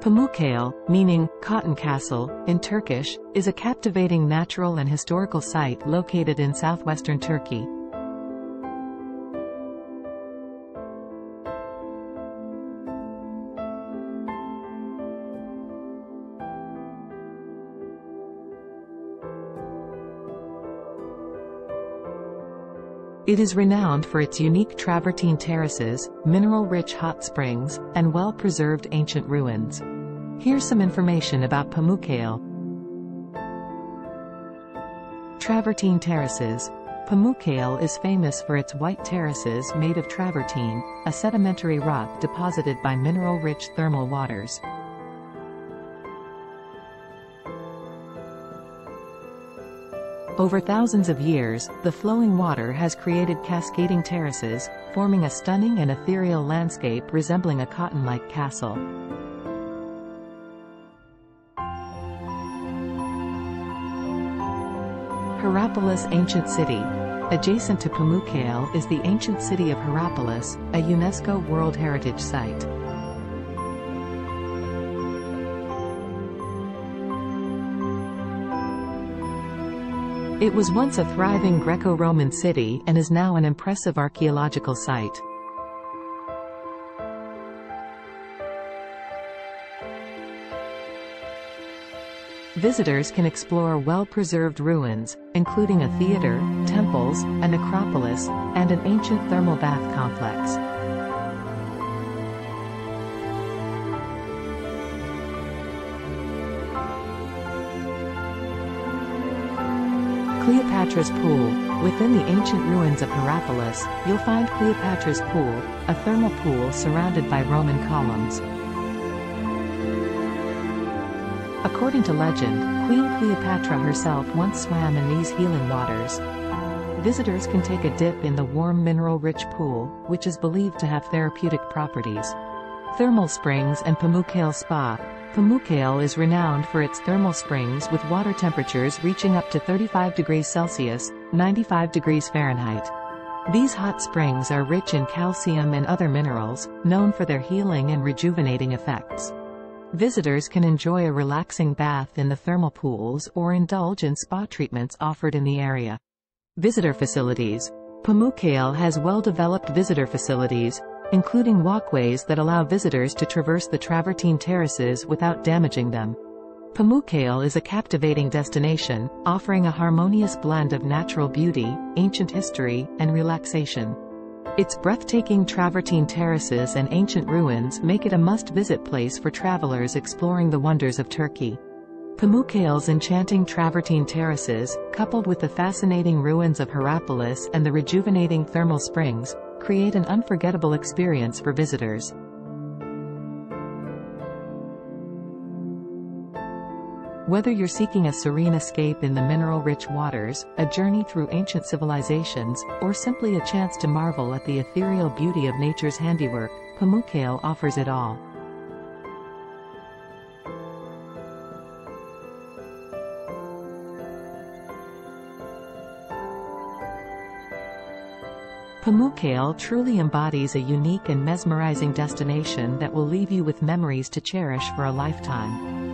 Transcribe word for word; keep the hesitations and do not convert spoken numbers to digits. Pamukkale, meaning cotton castle, in Turkish, is a captivating natural and historical site located in southwestern Turkey. It is renowned for its unique travertine terraces, mineral-rich hot springs, and well-preserved ancient ruins. Here's some information about Pamukkale. Travertine terraces. Pamukkale is famous for its white terraces made of travertine, a sedimentary rock deposited by mineral-rich thermal waters. Over thousands of years, the flowing water has created cascading terraces, forming a stunning and ethereal landscape resembling a cotton-like castle. Hierapolis Ancient City. Adjacent to Pamukkale is the ancient city of Hierapolis, a UNESCO World Heritage Site. It was once a thriving Greco-Roman city and is now an impressive archaeological site. Visitors can explore well-preserved ruins, including a theater, temples, a necropolis, and an ancient thermal bath complex. Cleopatra's Pool. Within the ancient ruins of Hierapolis, you'll find Cleopatra's Pool, a thermal pool surrounded by Roman columns. According to legend, Queen Cleopatra herself once swam in these healing waters. Visitors can take a dip in the warm mineral-rich pool, which is believed to have therapeutic properties. Thermal springs and Pamukkale Spa. Pamukkale is renowned for its thermal springs with water temperatures reaching up to thirty-five degrees Celsius, ninety-five degrees Fahrenheit. These hot springs are rich in calcium and other minerals, known for their healing and rejuvenating effects. Visitors can enjoy a relaxing bath in the thermal pools or indulge in spa treatments offered in the area. Visitor facilities. Pamukkale has well-developed visitor facilities, including walkways that allow visitors to traverse the travertine terraces without damaging them. Pamukkale is a captivating destination, offering a harmonious blend of natural beauty, ancient history, and relaxation. Its breathtaking travertine terraces and ancient ruins make it a must-visit place for travelers exploring the wonders of Turkey. Pamukkale's enchanting travertine terraces, coupled with the fascinating ruins of Hierapolis and the rejuvenating thermal springs, create an unforgettable experience for visitors. Whether you're seeking a serene escape in the mineral-rich waters, a journey through ancient civilizations, or simply a chance to marvel at the ethereal beauty of nature's handiwork, Pamukkale offers it all. Pamukkale truly embodies a unique and mesmerizing destination that will leave you with memories to cherish for a lifetime.